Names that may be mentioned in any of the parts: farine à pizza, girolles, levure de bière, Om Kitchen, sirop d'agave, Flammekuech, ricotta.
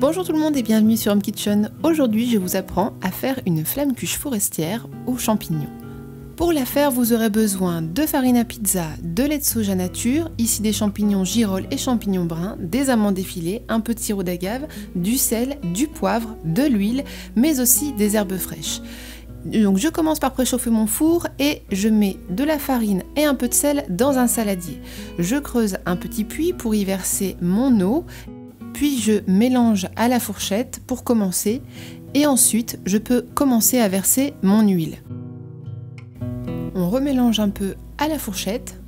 Bonjour tout le monde et bienvenue sur Om Kitchen. Aujourd'hui, je vous apprends à faire une flammekuech forestière aux champignons. Pour la faire, vous aurez besoin de farine à pizza, de lait de soja nature, ici des champignons girolles et champignons bruns, des amandes effilées, un peu de sirop d'agave, du sel, du poivre, de l'huile, mais aussi des herbes fraîches. Donc je commence par préchauffer mon four et je mets de la farine et un peu de sel dans un saladier. Je creuse un petit puits pour y verser mon eau, puis je mélange à la fourchette pour commencer et ensuite je peux commencer à verser mon huile. On remélange un peu à la fourchette,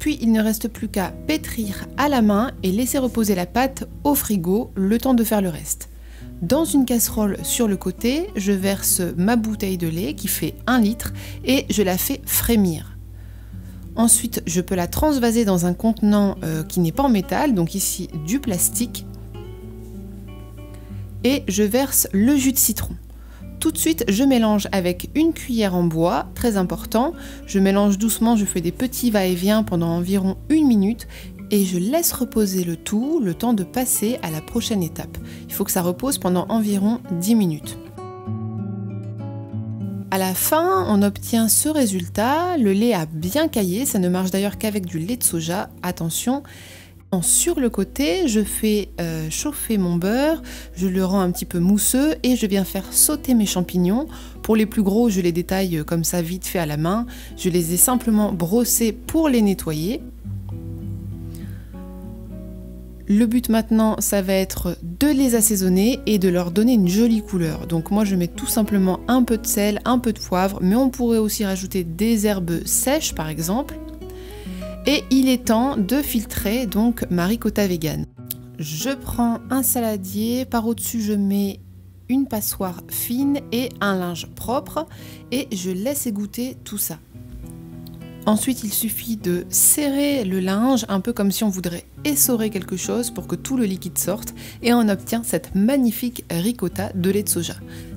puis il ne reste plus qu'à pétrir à la main et laisser reposer la pâte au frigo le temps de faire le reste. Dans une casserole sur le côté, je verse ma bouteille de lait qui fait 1 litre et je la fais frémir. Ensuite, je peux la transvaser dans un contenant qui n'est pas en métal, donc ici du plastique. Et je verse le jus de citron. Tout de suite, je mélange avec une cuillère en bois, très important. Je mélange doucement, je fais des petits va-et-vient pendant environ 1 minute. Et je laisse reposer le tout, le temps de passer à la prochaine étape. Il faut que ça repose pendant environ 10 minutes. À la fin, on obtient ce résultat. Le lait a bien caillé, ça ne marche d'ailleurs qu'avec du lait de soja, attention. Sur le côté, je fais chauffer mon beurre, je le rends un petit peu mousseux et je viens faire sauter mes champignons. Pour les plus gros, je les détaille comme ça vite fait à la main. Je les ai simplement brossés pour les nettoyer. Le but maintenant, ça va être de les assaisonner et de leur donner une jolie couleur. Donc moi, je mets tout simplement un peu de sel, un peu de poivre, mais on pourrait aussi rajouter des herbes sèches, par exemple. Et il est temps de filtrer donc ma ricotta vegan. Je prends un saladier, par au-dessus, je mets une passoire fine et un linge propre et je laisse égoutter tout ça. Ensuite, il suffit de serrer le linge, un peu comme si on voudrait essorer quelque chose pour que tout le liquide sorte et on obtient cette magnifique ricotta de lait de soja.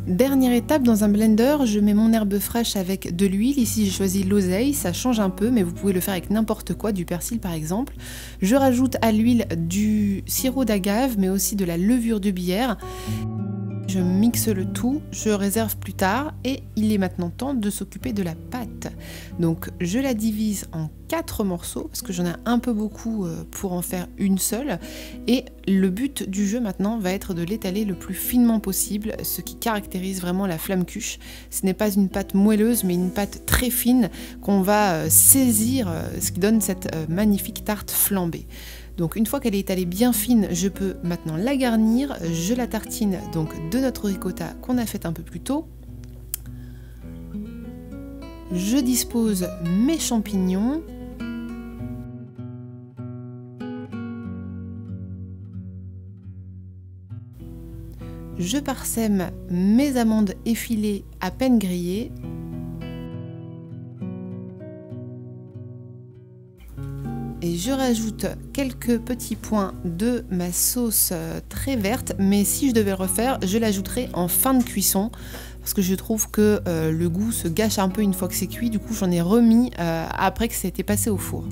Dernière étape, dans un blender, je mets mon herbe fraîche avec de l'huile. Ici, j'ai choisi l'oseille, ça change un peu, mais vous pouvez le faire avec n'importe quoi, du persil par exemple. Je rajoute à l'huile du sirop d'agave, mais aussi de la levure de bière. Je mixe le tout, je réserve plus tard et il est maintenant temps de s'occuper de la pâte. Donc je la divise en 4 morceaux parce que j'en ai un peu beaucoup pour en faire une seule et le but du jeu maintenant va être de l'étaler le plus finement possible, ce qui caractérise vraiment la flammekuech. Ce n'est pas une pâte moelleuse mais une pâte très fine qu'on va saisir, ce qui donne cette magnifique tarte flambée. Donc une fois qu'elle est étalée bien fine, je peux maintenant la garnir. Je la tartine donc de notre ricotta qu'on a faite un peu plus tôt. Je dispose mes champignons. Je parsème mes amandes effilées à peine grillées. Et je rajoute quelques petits points de ma sauce très verte, mais si je devais le refaire, je l'ajouterais en fin de cuisson parce que je trouve que le goût se gâche un peu une fois que c'est cuit, du coup j'en ai remis après que ça a été passé au four.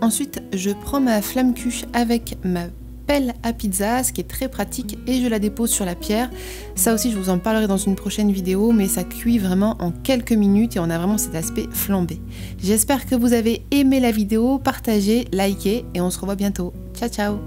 Ensuite, je prends ma flammekuech avec ma pelle à pizza, ce qui est très pratique, et je la dépose sur la pierre. Ça aussi je vous en parlerai dans une prochaine vidéo, mais ça cuit vraiment en quelques minutes et on a vraiment cet aspect flambé. J'espère que vous avez aimé la vidéo, partagez, likez et on se revoit bientôt. Ciao ciao.